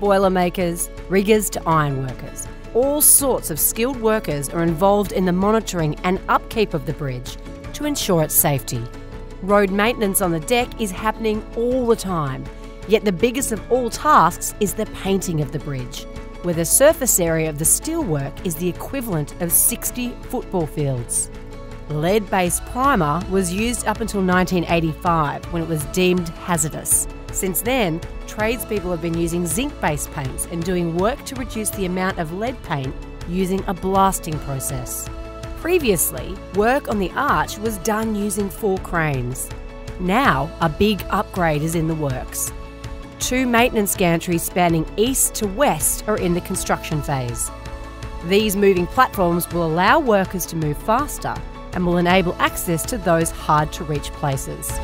boiler makers, riggers to ironworkers. All sorts of skilled workers are involved in the monitoring and upkeep of the bridge to ensure its safety. Road maintenance on the deck is happening all the time, yet the biggest of all tasks is the painting of the bridge, where the surface area of the steelwork is the equivalent of 60 football fields. Lead-based primer was used up until 1985 when it was deemed hazardous. Since then, tradespeople have been using zinc-based paints and doing work to reduce the amount of lead paint using a blasting process. Previously, work on the arch was done using 4 cranes. Now, a big upgrade is in the works. 2 maintenance gantries spanning east to west are in the construction phase. These moving platforms will allow workers to move faster and will enable access to those hard-to-reach places.